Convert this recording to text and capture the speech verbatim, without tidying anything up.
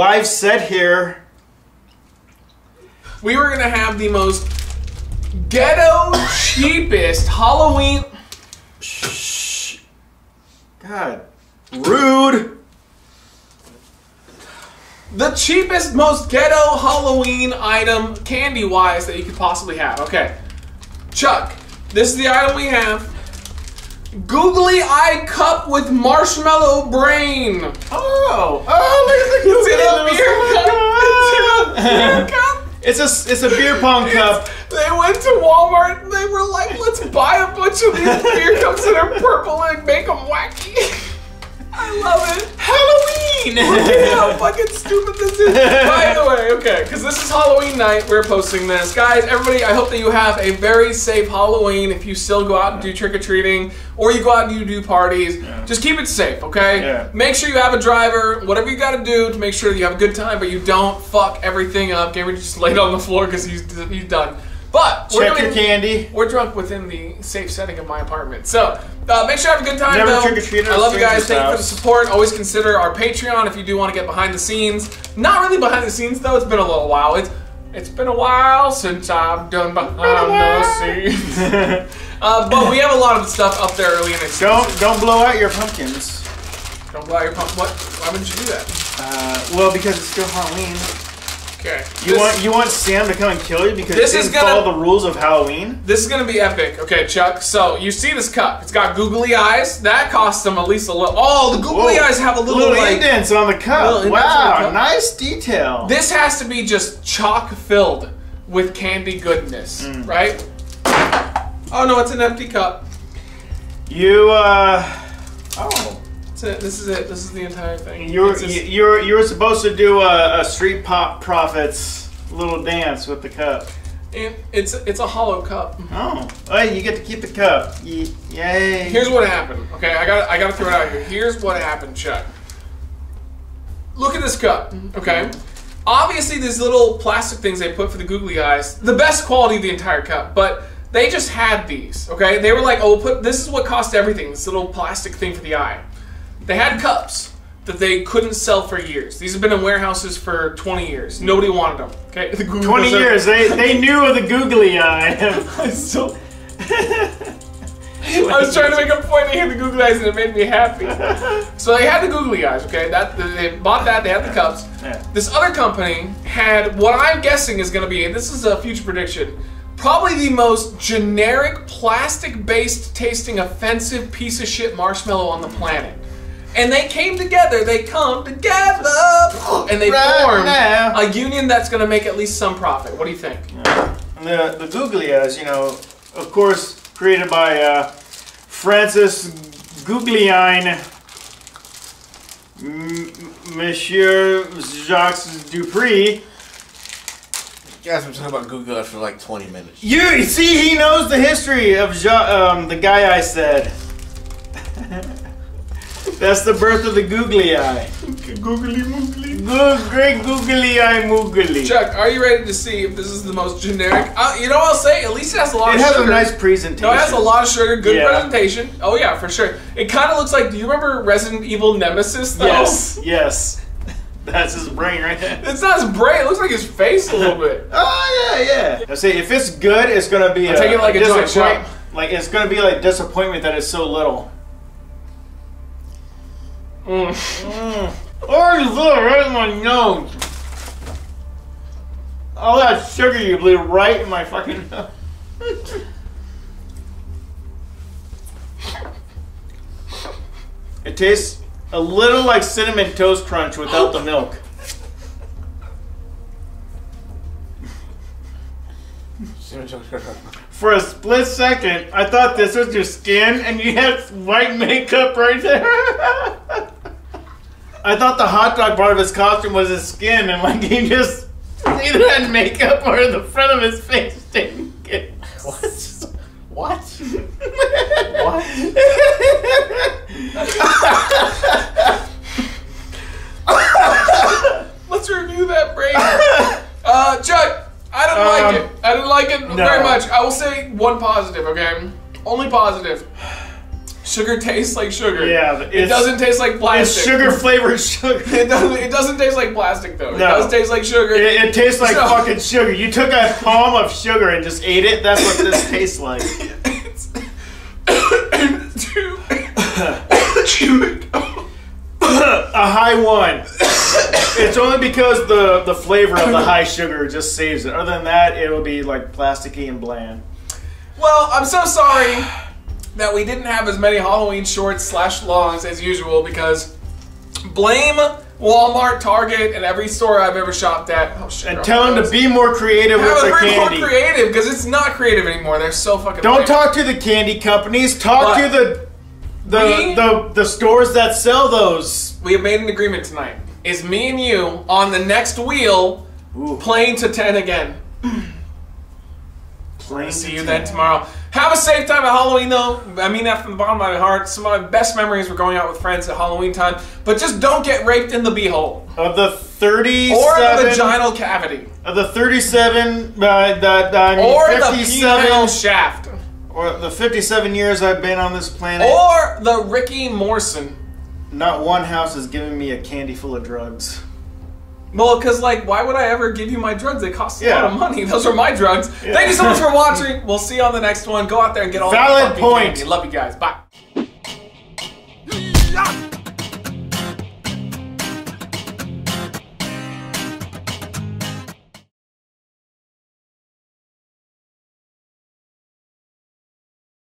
live set here. We were going to have the most ghetto, cheapest Halloween... Shh. God. Rude. The cheapest, most ghetto Halloween item, candy-wise, that you could possibly have. Okay. Chuck, this is the item we have. Googly Eye Cup with Marshmallow Brain. Oh. Oh, look at the Googly Eye Cup. It's a, it's a beer pong cup. It's, they went to Walmart and they were like, let's buy a bunch of these beer cups that are purple and make them wacky. I love it. Halloween! Look at how fucking stupid this is. By the way, okay, because this is Halloween night. We're posting this. Guys, everybody, I hope that you have a very safe Halloween if you still go out and do trick-or-treating or you go out and you do parties. Yeah. Just keep it safe, okay? Yeah. Make sure you have a driver, whatever you got to do to make sure that you have a good time, but you don't fuck everything up. Gabriel just laid on the floor because he's, he's done. But check we're doing, your candy. We're drunk within the safe setting of my apartment. So uh, make sure you have a good time. Never trick or treat. I love you guys. Thank you for the support. Always consider our Patreon if you do want to get behind the scenes. Not really behind the scenes though. It's been a little while. It's it's been a while since I've done behind the scenes. uh, but we have a lot of stuff up there early in the Don't season. Don't blow out your pumpkins. Don't blow out your pumpkin. What? Why would you do that? Uh, well, because it's still Halloween. Okay. You this, want you want Sam to come and kill you because this is gonna follow the rules of Halloween? This is gonna be epic. Okay, Chuck. So you see this cup? It's got googly eyes. That costs them at least a little. Oh, the googly Whoa. eyes have a little, little like, indents on the cup. Wow, the cup. Nice detail. This has to be just chock filled with candy goodness, mm. right? Oh no, it's an empty cup. You uh, oh. It. This is it. This is the entire thing. You're just... you're you're supposed to do a, a street pop prophets little dance with the cup. And it's it's a hollow cup. Oh, hey, you get to keep the cup. Yay! Here's what happened. Okay, I got I got to throw it out here. Here's what happened, Chuck. Look at this cup. Okay, obviously these little plastic things they put for the googly eyes, the best quality of the entire cup, but. They just had these, okay? They were like, oh, we'll put, this is what cost everything, this little plastic thing for the eye. They had cups that they couldn't sell for years. These have been in warehouses for twenty years. Nobody wanted them, okay? The twenty years, they, they knew of the googly eye. I, still... I was trying to make a point, they had the googly eyes and it made me happy. So they had the googly eyes, okay? That, they bought that, they had the cups. Yeah. This other company had what I'm guessing is gonna be, and this is a future prediction, probably the most generic, plastic-based tasting, offensive piece of shit marshmallow on the planet. And they came together, they come together, and they right formed now. a union that's gonna make at least some profit. What do you think? Yeah. The, the googly eyes, you know, of course, created by uh, Francis Googlyine, M Monsieur Jacques Dupree. Guys, I'm talking about Google Earth for like twenty minutes. You see, he knows the history of Jean, um, the guy I said. That's the birth of the googly eye. Googly moogly. Good, great googly eye moogly. Chuck, are you ready to see if this is the most generic? Uh, you know what I'll say? At least it has a lot it of sugar. It has a nice presentation. No, it has a lot of sugar. Good yeah. presentation. Oh yeah, for sure. It kind of looks like, do you remember Resident Evil Nemesis though? Yes, yes. That's his brain right there. It's not his brain. It looks like his face a little bit. Oh yeah, yeah. I say if it's good, it's gonna be. I'll a, take it like a, a joint shot. Like it's gonna be like disappointment that it's so little. Mm. Mm. Oh, you blew it right in my nose. All that sugar you blew right in my fucking nose. It tastes. A little like Cinnamon Toast Crunch without the milk. For a split second, I thought this was your skin and you had white makeup right there. I thought the hot dog part of his costume was his skin and like he just either had makeup or the front of his face didn't get... What? What? What? Let's review that brain. Uh, Chuck, I don't um, like it. I didn't like it no. very much. I will say one positive, okay? Only positive. sugar tastes like sugar. Yeah, it doesn't taste like plastic. It's sugar flavored sugar. It doesn't. It doesn't taste like plastic though. No. It does taste like sugar. It, it tastes like so. fucking sugar. You took a palm of sugar and just ate it. That's what this tastes like. A high one. It's only because the the flavor of the high sugar just saves it. Other than that, it'll be like plasticky and bland. Well, I'm so sorry that we didn't have as many Halloween shorts slash longs as usual, because blame Walmart, Target, and every store I've ever shopped at. Oh, shit, and tell them to be more creative yeah, with their candy. Be more creative, because it's not creative anymore. They're so fucking Don't lame. talk to the candy companies. Talk but to the the, we, the the stores that sell those. We have made an agreement tonight. Is me and you on the next wheel Ooh. playing to ten again. Playing See to you ten. then tomorrow. Have a safe time at Halloween, though. I mean that from the bottom of my heart. Some of my best memories were going out with friends at Halloween time. But just don't get raped in the beehole. Of the thirty-seven... Or the vaginal cavity. Of the thirty-seven... Uh, that, I mean, or fifty-seven, the penile shaft. Or the fifty-seven years I've been on this planet. Or the Ricky Morrison. Not one house is giving me a candy full of drugs. Well, because, like, why would I ever give you my drugs? They cost a yeah. lot of money. Those are my drugs. Yeah. Thank you so much for watching. We'll see you on the next one. Go out there and get all Valid the fucking point. candy. Love you guys. Bye.